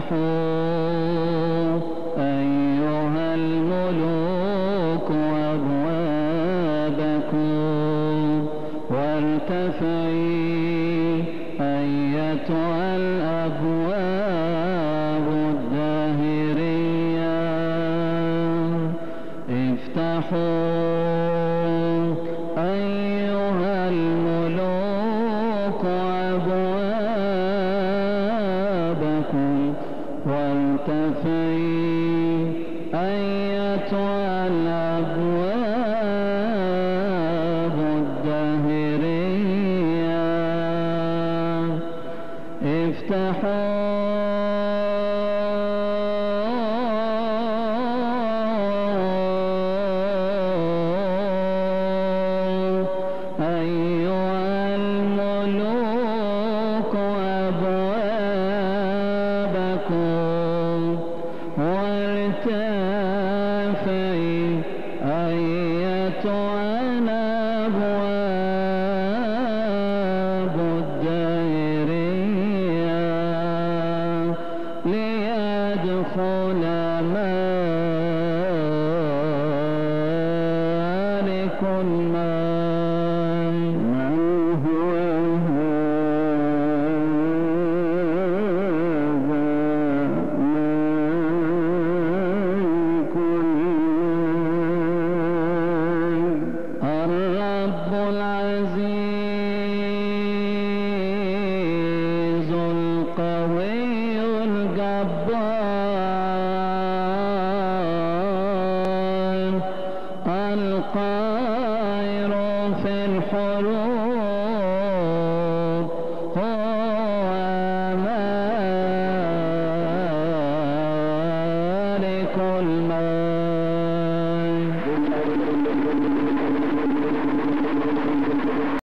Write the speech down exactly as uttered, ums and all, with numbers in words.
فافرحوا أيها الملوك أبوابكم، وارتفعي أيتها الأبواب الداهرية، افتحوا أيها الملوك أبوابكم، وارتفعي أيتها الأبواب الداهرية، افتحوا أيها الملوك أبوابكم، وارتفعي أيتها الأبواب الداهرية، ليدخل مالك ما العزيز القوي الجبار، القاهر في الحروب، هو مالك الملك.